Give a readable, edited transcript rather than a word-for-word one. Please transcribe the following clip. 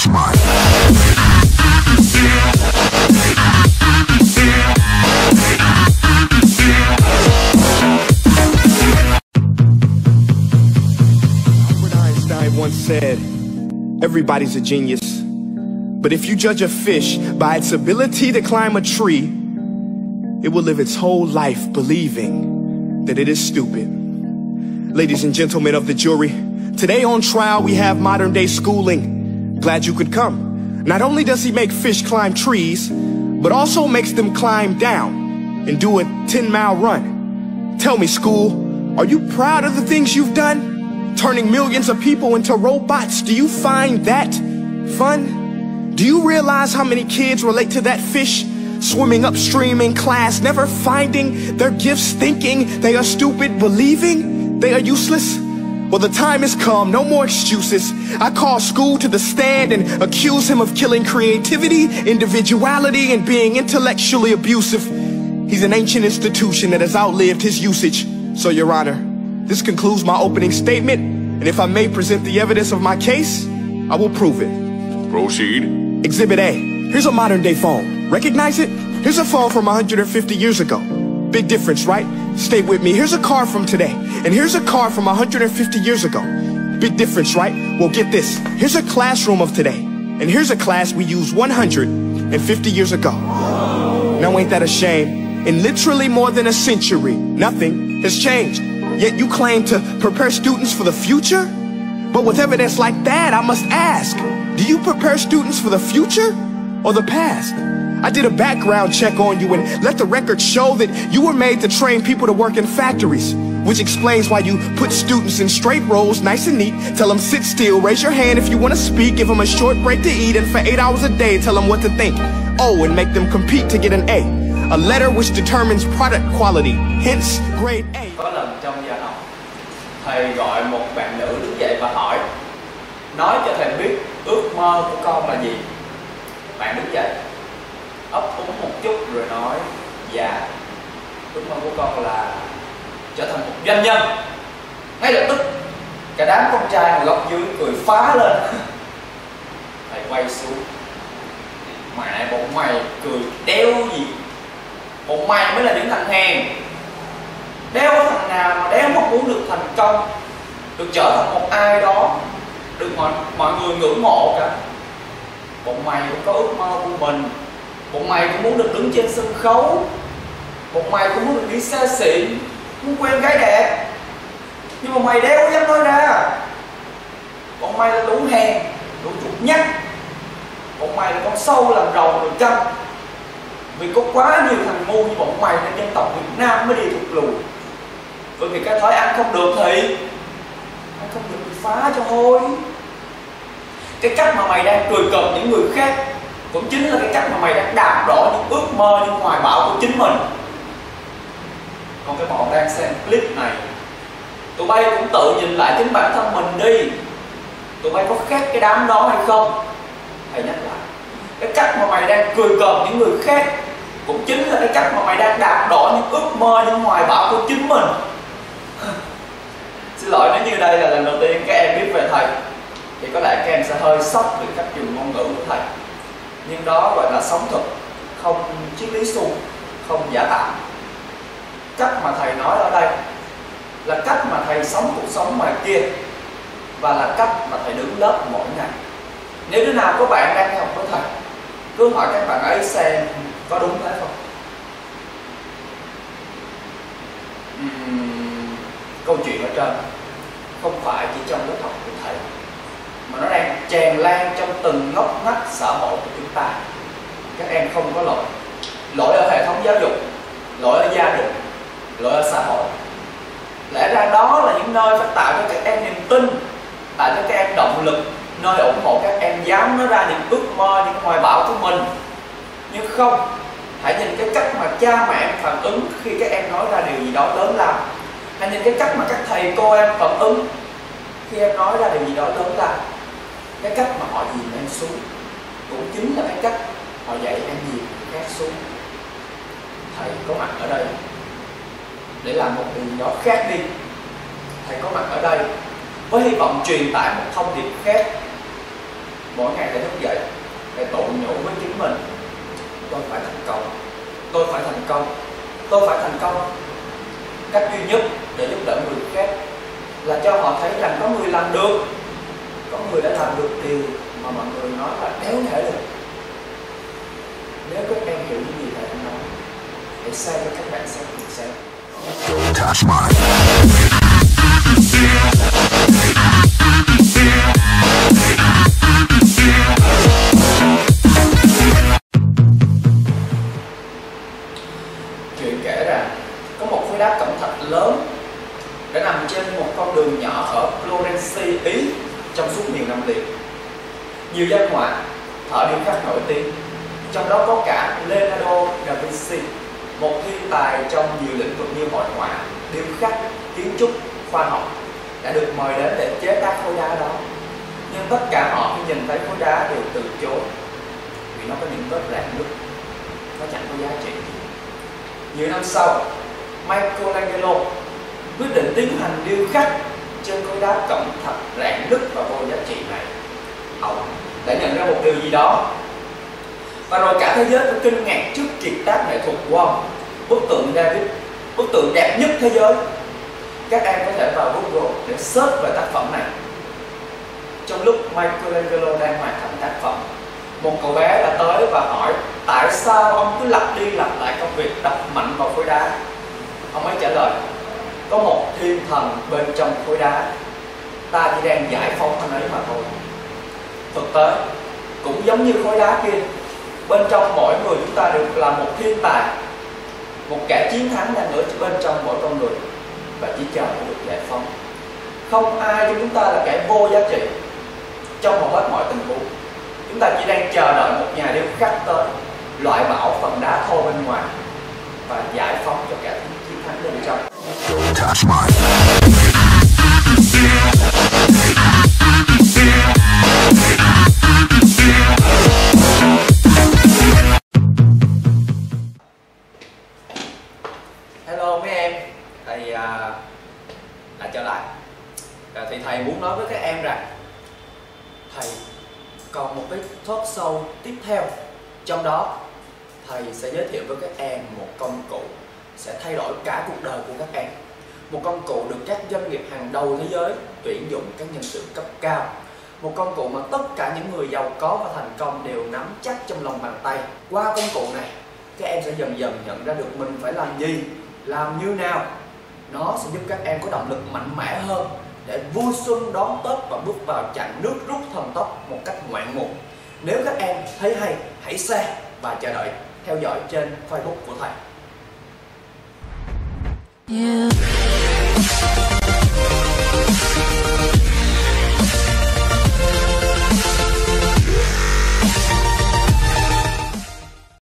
flashback. Albert Einstein once said, "Everybody's a genius, but if you judge a fish by its ability to climb a tree, it will live its whole life believing that it is stupid." Ladies and gentlemen of the jury, today on trial we have modern day schooling. Glad you could come. Not only does he make fish climb trees, but also makes them climb down and do a 10-mile run. Tell me, school, are you proud of the things you've done? Turning millions of people into robots, do you find that fun? Do you realize how many kids relate to that fish? Swimming upstream in class, never finding their gifts, thinking they are stupid, believing they are useless? Well, the time has come, no more excuses. I call school to the stand and accuse him of killing creativity, individuality, and being intellectually abusive. He's an ancient institution that has outlived his usage. So, Your Honor, this concludes my opening statement, and if I may present the evidence of my case, I will prove it. Proceed. Exhibit A. Here's a modern-day phone. Recognize it? Here's a phone from 150 years ago. Big difference, right? Stay with me. Here's a car from today, and here's a car from 150 years ago. Big difference, right? Well, get this. Here's a classroom of today, and here's a class we used 150 years ago. Now, ain't that a shame? In literally more than a century, nothing has changed. Yet you claim to prepare students for the future? But with evidence like that, I must ask, do you prepare students for the future or the past? I did a background check on you and let the record show that you were made to train people to work in factories, which explains why you put students in straight rows, nice and neat, tell them sit still, raise your hand if you want to speak, give them a short break to eat, and for 8 hours a day tell them what to think. Oh, and make them compete to get an A, a letter which determines product quality, hence grade A. Có lần trong giờ học, thầy gọi một bạn nữ đứng dậy và hỏi, nói cho thầy biết ước mơ của con là gì. Bạn đứng dậy, ấp úng một chút rồi nói, dạ, ước mơ của con là trở thành một doanh nhân. Ngay lập tức cả đám con trai ngồi góc dưới cười phá lên. Thầy quay xuống, mẹ bọn mày cười đeo gì, bọn mày mới là những thằng hèn, đeo thằng nào mà đeo mong muốn được thành công, được trở thành một ai đó, được mọi người ngưỡng mộ cả. Bọn mày cũng có ước mơ của mình, bọn mày cũng muốn được đứng trên sân khấu, bọn mày cũng muốn được đi xa xỉ, muốn quen gái đẹp, nhưng mà mày đeo dám nói ra. Bọn mày là lũ hèn, lũ chuột nhắt, bọn mày là con sâu làm rầu được chăng? Vì có quá nhiều thằng ngu như bọn mày nên dân tộc Việt Nam mới đi thụt lùi. Bởi vì cái thói ăn không được thì ăn không được thì phá cho thôi. Cái cách mà mày đang cười cợt những người khác cũng chính là cái cách mà mày đã đạp đổ những ước mơ, những hoài bão của chính mình. Còn cái bọn đang xem clip này, tụi bay cũng tự nhìn lại chính bản thân mình đi. Tụi bay có khác cái đám đó hay không? Thầy nhắc lại, cái cách mà mày đang cười cợt những người khác cũng chính là cái cách mà mày đang đạp đổ những ước mơ, những hoài bão của chính mình. Xin lỗi, nếu như đây là lần đầu tiên các em biết về thầy thì có lẽ các em sẽ hơi sốc về cách dùng ngôn ngữ của thầy. Nhưng đó gọi là sống thực, không triết lý suông, không giả tạo. Cách mà thầy nói ở đây là cách mà thầy sống cuộc sống ngoài kia, và là cách mà thầy đứng lớp mỗi ngày. Nếu đứa nào có bạn đang học với thầy, cứ hỏi các bạn ấy xem có đúng thế không. Câu chuyện ở trên không phải chỉ trong lớp học của thầy, mà nó đang tràn lan trong từng ngóc ngách xã hội của chúng ta. Các em không có lỗi. Lỗi ở hệ thống giáo dục, lỗi ở gia đình, lỗi ở xã hội. Lẽ ra đó là những nơi phải tạo cho các em niềm tin, tạo cho các em động lực, nơi ủng hộ các em dám nói ra những ước mơ, những hoài bão của mình. Nhưng không, hãy nhìn cái cách mà cha mẹ phản ứng khi các em nói ra điều gì đó lớn lao. Hãy nhìn cái cách mà các thầy cô em phản ứng khi em nói ra điều gì đó lớn lao. Cái cách mà họ dìm em xuống cũng chính là cái cách họ dạy em dìm các xuống. Thầy có mặt ở đây để làm một điều đó khác đi. Thầy có mặt ở đây với hy vọng truyền tải một thông điệp khác, mỗi ngày để thức dậy, để tự nhủ với chính mình: tôi phải thành công, tôi phải thành công, tôi phải thành công. Cách duy nhất để giúp đỡ người khác là cho họ thấy rằng có người làm được, có người đã làm được điều mà mọi người nói là đéo thể được. Nếu các em hiểu những gì thầy đang nói, hãy share cho các bạn xem cùng xem. Chuyện kể rằng có một khối đá cẩm thạch lớn đã nằm trên một con đường nhỏ ở Florence, Ý trong suốt nhiều năm liền. Nhiều danh họa, thợ điêu khắc nổi tiếng, trong đó có cả Leonardo da Vinci, một thiên tài trong nhiều lĩnh vực như hội họa, điêu khắc, kiến trúc, khoa học, đã được mời đến để chế tác khối đá đó. Nhưng tất cả họ khi nhìn thấy khối đá đều từ chối, vì nó có những vết rạn nứt, nó chẳng có giá trị. Nhiều năm sau, Michelangelo quyết định tiến hành điêu khắc trên khối đá cẩm thạch rạn nứt và vô giá trị này. Ông đã nhận ra một điều gì đó, và rồi cả thế giới cũng kinh ngạc trước kiệt tác nghệ thuật của ông. Bức tượng David, bức tượng đẹp nhất thế giới. Các em có thể vào Google để search về tác phẩm này. Trong lúc Michelangelo đang hoàn thành tác phẩm, một cậu bé đã tới và hỏi tại sao ông cứ lặp đi lặp lại công việc đập mạnh vào khối đá. Ông ấy trả lời: có một thiên thần bên trong khối đá, ta chỉ đang giải phóng anh ấy mà thôi. Thực tế cũng giống như khối đá kia, bên trong mỗi người chúng ta đều là một thiên tài, một kẻ chiến thắng đang ở bên trong mỗi con người và chỉ chờ được giải phóng. Không ai trong chúng ta là kẻ vô giá trị trong hầu hết mọi tình huống. Chúng ta chỉ đang chờ đợi một nhà điêu khắc tới loại bỏ phần đá thô bên ngoài và giải phóng cho kẻ chiến thắng bên trong. Hello mấy em, thầy đã trở lại. Thì thầy muốn nói với các em rằng thầy còn một cái talk show tiếp theo. Trong đó thầy sẽ giới thiệu với các em một công cụ sẽ thay đổi cả cuộc đời của các em. Một công cụ được các doanh nghiệp hàng đầu thế giới tuyển dụng các nhân sự cấp cao. Một công cụ mà tất cả những người giàu có và thành công đều nắm chắc trong lòng bàn tay. Qua công cụ này, các em sẽ dần dần nhận ra được mình phải làm gì, làm như nào. Nó sẽ giúp các em có động lực mạnh mẽ hơn để vui xuân đón Tết và bước vào chặng nước rút thần tốc một cách ngoạn mục. Nếu các em thấy hay, hãy share và chờ đợi theo dõi trên Facebook của thầy.